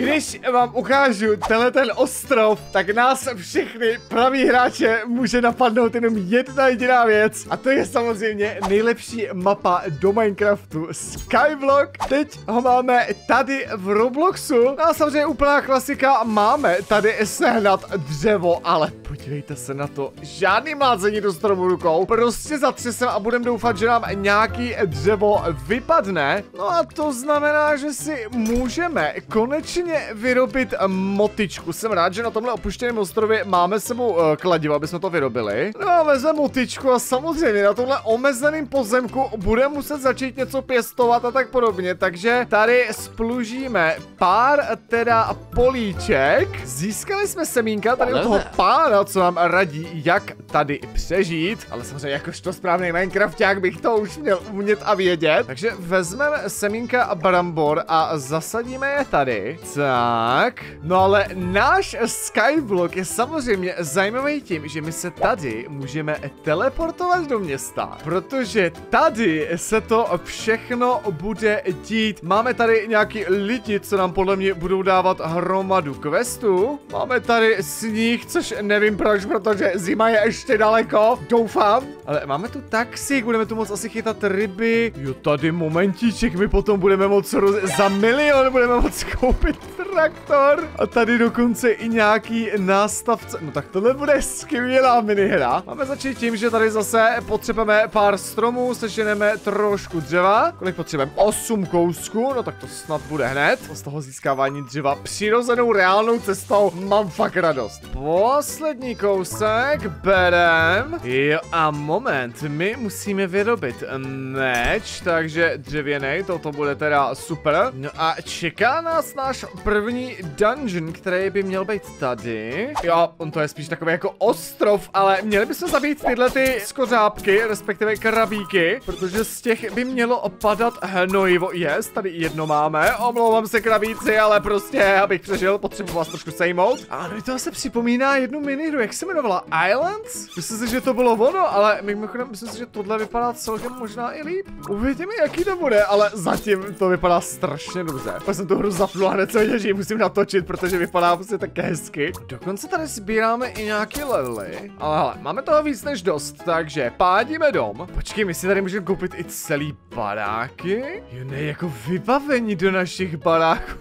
Když vám ukážu tenhle ten ostrov, tak nás všechny pravý hráče může napadnout jenom jedna jediná věc. A to je samozřejmě nejlepší mapa do Minecraftu Skyblock. Teď ho máme tady v Robloxu. No a samozřejmě úplná klasika, máme tady sehnat dřevo, ale podívejte se na to. Žádný mlázení do stromu rukou. Prostě zatřesem a budem doufat, že nám nějaký dřevo vypadne. No a to znamená, že si můžeme konečně vyrobit motičku. Jsem rád, že na tomhle opuštěném ostrově máme s sebou kladivo, aby jsme to vyrobili. No a vezme motičku a samozřejmě na tomhle omezeném pozemku bude muset začít něco pěstovat a tak podobně. Takže tady splužíme pár teda políček. Získali jsme semínka tady od toho pána, co nám radí, jak tady přežít. Ale samozřejmě jakožto správný Minecrafťák bych to už měl umět a vědět. Takže vezmeme semínka a brambor a zasadíme je tady. Tak. No ale náš Skyblock je samozřejmě zajímavý tím, že my se tady můžeme teleportovat do města. Protože tady se to všechno bude dít. Máme tady nějaký lidi, co nám podle mě budou dávat hromadu questů. Máme tady sníh, což nevím proč, protože zima je ještě daleko. Doufám. Ale máme tu taxík, budeme tu moc asi chytat ryby. Jo, tady momentíček, my potom budeme moc za milion budeme moc koupit traktor. A tady dokonce i nějaký nástavce. No tak tohle bude skvělá minihra. Máme začít tím, že tady zase potřebujeme pár stromů, seženeme trošku dřeva. Kolik potřebujeme? 8 kousků, no tak to snad bude hned. Z toho získávání dřeva přirozenou reálnou cestou mám fakt radost. Poslední kousek berem. Jo a moment, my musíme vyrobit meč, takže dřevěnej, toto bude teda super. No a čeká nás náš první dungeon, který by měl být tady. Jo, on to je spíš takový jako ostrov, ale měli bychom zabít tyhle ty skořápky, respektive krabíky, protože z těch by mělo opadat hnojivo. Yes, tady jedno máme, omlouvám se krabíci, ale prostě, abych přežil, potřebuji vás trošku sejmout. A no, to se připomíná jednu minihru, jak se jmenovala? Islands? Myslím si, že to bylo ono, ale mimochodem myslím si, že tohle vypadá celkem možná i líp. Uvidíme, jaký to bude, ale zatím to vypadá strašně dobře. Pak jsem tu hru zapnul a hned jsem věděl, že ji musím natočit, protože vypadá prostě tak hezky. Dokonce tady sbíráme i nějaké levely, ale hele, máme toho víc než dost, takže pádíme dom. Počkej, my si tady můžeme koupit i celý baráky? Jo ne, jako vybavení do našich baráků.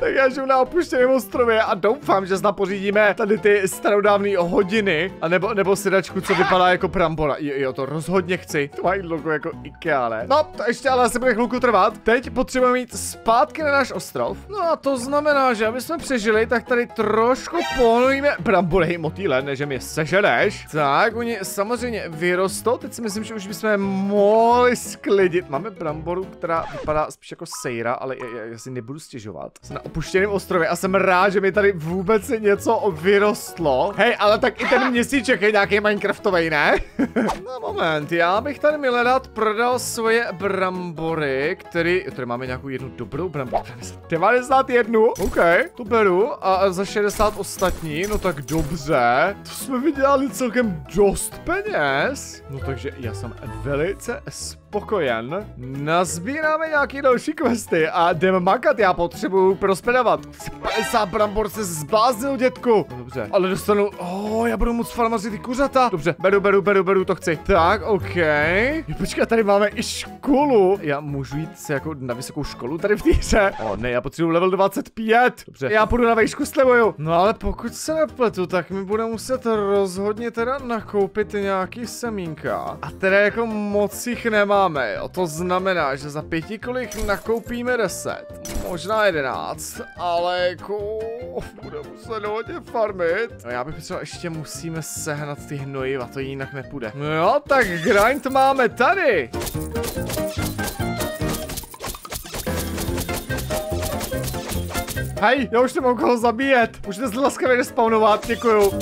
Tak já žiju na opuštěném ostrově a doufám, že snad pořídíme tady ty starodávné hodiny, anebo sedačku, co vypadá jako prambora. Jo, to rozhodně chci. To mají logo jako IKEA, ne? No, to ještě ale asi bude chvilku trvat. Teď potřebujeme jít zpátky na náš ostrov. No a to znamená, že aby jsme přežili, tak tady trošku pohnujeme brambory, motýle, než mi je seženeš. Tak, oni samozřejmě vyrostou. Teď si myslím, že už bychom je mohli sklidit. Máme bramboru, která vypadá spíš jako sejra, ale já si nebudu stěžovat. Jsem na opuštěném ostrově a jsem rád, že mi tady vůbec něco vyrostlo. Hej, ale tak i ten měsíček je nějaký Minecraftovej, ne? No moment, já bych tady miledat prodal svoje brambory, tady máme nějakou jednu dobrou bramboru. 91, OK, to beru a za 60 ostatní, no tak dobře. To jsme vydělali celkem dost peněz. No takže já jsem velice spokojen. Nazbíráme nějaký další questy a jdeme makat, já potřebuju prospedovat. 50 brambor se zbláznil, dětku. No dobře, ale dostanu, já budu moc farmařit ty kuřata. Dobře, beru, to chci. Tak, OK. Počkej, tady máme i školu. Já můžu jít se jako na vysokou školu tady v týře. O ne, já potřebuji level 25. Dobře, já půjdu na vejšku, slibuju. No ale pokud se nepletu, tak mi bude muset rozhodně teda nakoupit nějaký semínka. A teda jako moc jich nemáme, jo. To znamená, že za 5 kolik nakoupíme 10. Možná 11, ale jako bude muset hodně farmit. No já bych potřeboval, ještě musíme sehnat ty hnojiva, to jinak nepůjde. No jo, tak grind máme tady. Hej, já už nemám koho zabíjet. Můžete laskavě respawnovat, děkuju.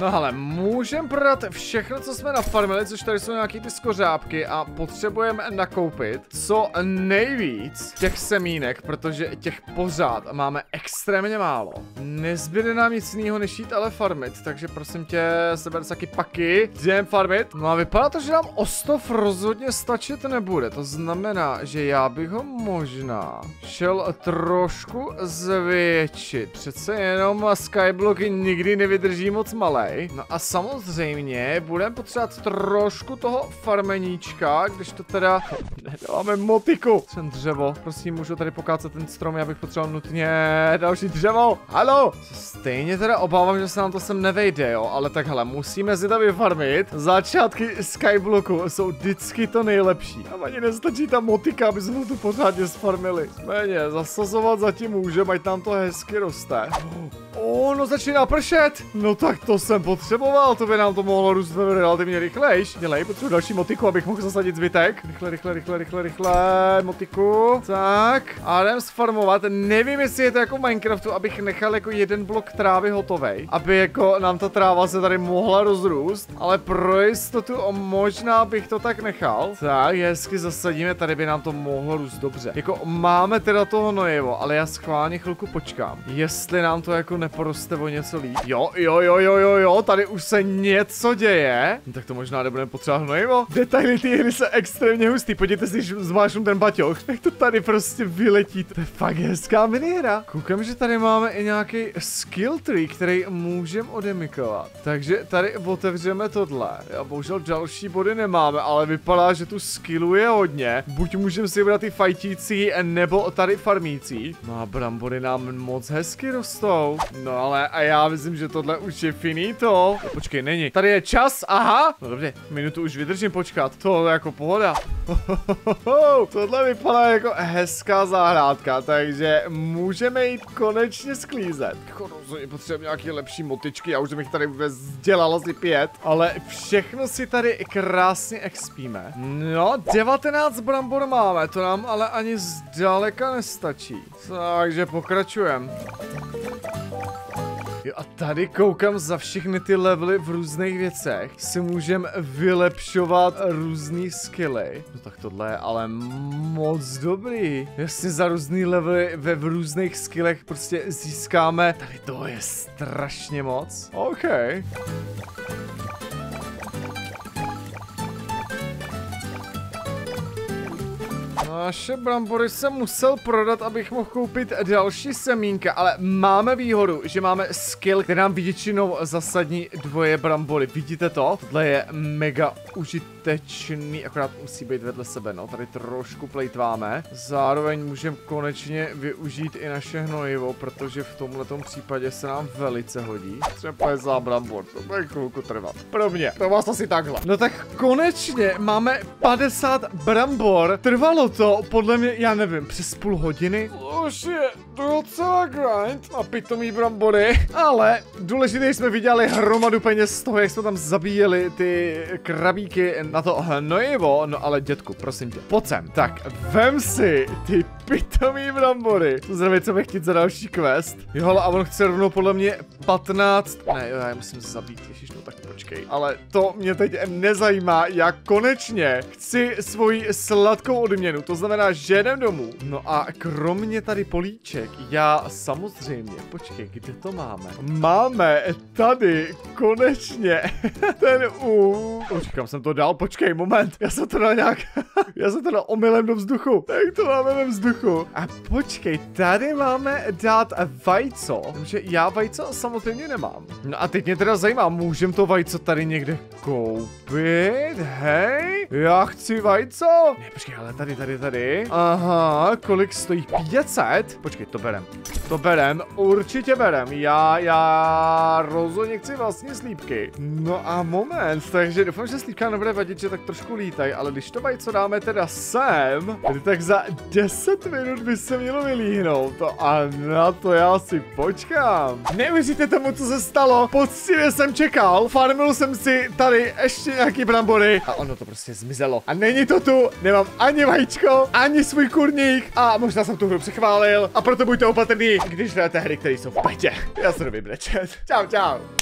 No hele, můžeme prodat všechno, co jsme nafarmili, což tady jsou nějaký ty skořápky a potřebujeme nakoupit co nejvíc těch semínek, protože těch pořád máme extrémně málo. Nezbyde nám nic jiného než jít ale farmit, takže prosím tě, seber taky paky, jdem farmit. No a vypadá to, že nám ostov rozhodně stačit nebude, to znamená, že já bych ho možná šel trošku zvětšit. Přece jenom skyblocky nikdy nevydrží moc malej. No a samozřejmě budeme potřebovat trošku toho farmeníčka, když to teda nedáme motiku. Jsem dřevo, prosím, můžu tady pokácat ten strom, já bych potřeboval nutně další dřevo. Halo! Stejně teda obávám, že se nám to sem nevejde, jo, ale takhle, musíme si to vyfarmit. Začátky skyblocku jsou vždycky to nejlepší. A ani nestačí ta motika, aby jsme to pořádně sfarmili. Méně, zasazovat zatím můžeme, ať nám to hezky roste. No začíná pršet. No tak to jsem potřeboval, to by nám to mohlo růst relativně rychlejš. Dělej, potřebuji další motiku, abych mohl zasadit zbytek. Rychle, motiku. Tak, a jdem sfarmovat. Nevím, jestli je to jako v Minecraftu, abych nechal jako jeden blok trávy hotovej, aby jako nám ta tráva se tady mohla rozrůst, ale pro jistotu možná bych to tak nechal. Tak, hezky zasadíme, tady by nám to mohlo růst dobře. Jako máme teda to hnojivo, ale já schválně chvilku počkám, jestli nám to jako neporoste o něco líp. Jo, tady už se něco děje. Tak to možná nebudeme potřebovat hnojivo. Detaily ty hry se extrémně hustý. Podívejte si, když zmášnu ten baťoch, tak to tady prostě vyletí. To je fakt hezká minihra. Koukám, že tady máme i nějaký skill tree, který můžeme odemikovat. Takže tady otevřeme tohle. Já bohužel další body nemáme, ale vypadá, že tu skillu je hodně. Buď můžeme si vybrat ty fajtící, nebo tady farmící. No a brambory nám moc hezky rostou. No ale a já myslím, že tohle už je finito. Počkej, není. Tady je čas, aha. No dobře, minutu už vydržím počkat. To je jako pohoda. Tohle vypadá jako hezká zahrádka, takže můžeme jít konečně sklízet. Jako rozhodně potřebujeme nějaké lepší motičky, já už jsem jich tady vůbec dělal asi 5. Ale všechno si tady krásně expíme. No, 19 brambor máme, to nám ale ani zdaleka nestačí. Takže pokračujeme. Jo a tady koukám za všechny ty levely v různých věcech, si můžeme vylepšovat různý skilly. No tak tohle je ale moc dobrý. Jasně za různý levely ve v různých skillech prostě získáme, tady toho je strašně moc. OK. Naše brambory jsem musel prodat, abych mohl koupit další semínka, ale máme výhodu, že máme skill, který nám většinou zasadní dvoje brambory. Vidíte to? Tohle je mega užitečný, akorát musí být vedle sebe, no. Tady trošku plejtváme. Zároveň můžeme konečně využít i naše hnojivo, protože v tomhletom případě se nám velice hodí. Třeba je za brambor, to bude chvilku trvat. Pro mě, pro vás asi takhle. No tak konečně máme 50 brambor, trvalo to. To podle mě, já nevím, přes půl hodiny. Už je docela grind a pitomí brambory, ale důležité jsme vydělali hromadu peněz z toho, jak jsme tam zabíjeli ty krabíky na to hnojivo. No ale dětku, prosím tě, pojď sem. Tak, vem si ty pitomí brambory. Zdravě, co bych chtít za další quest. Jo, a on chce rovnou podle mě 15. Ne, jo, já musím zabít, ježiš, no tak počkej. Ale to mě teď nezajímá, já konečně chci svoji sladkou odměnu. To znamená, že jdem domů. No a kromě tady políček, já samozřejmě, počkej, kde to máme? Máme tady konečně ten Počkej, jsem to dal, počkej, moment. Já jsem to dal nějak, já jsem to dal omylem do vzduchu. Tak to máme ve vzduchu. A počkej, tady máme dát vajco, protože já vajco samozřejmě nemám. No a teď mě teda zajímá, můžem to vajco tady někde koupit? Hej, já chci vajco. Ne, počkej, ale tady. Aha, kolik stojí? 500? Počkej, to berem. To berem, určitě berem. Já rozhodně chci vlastně slípky. No a moment, takže doufám, že slípka nebude vadit, že tak trošku lítají, ale když to vajco dáme teda sem, tak za 10 minut by se mělo vylíhnout. To a na to já si počkám. Neuvěříte tomu, co se stalo. Poctivě jsem čekal, farmil jsem si tady ještě nějaký brambory a ono to prostě zmizelo. A není to tu, nemám ani vajíčko, ani svůj kurník a možná jsem tu hru přechválil a proto buďte opatrný, když hrajete hry, které jsou v patě. Já se doby brečet. Čau.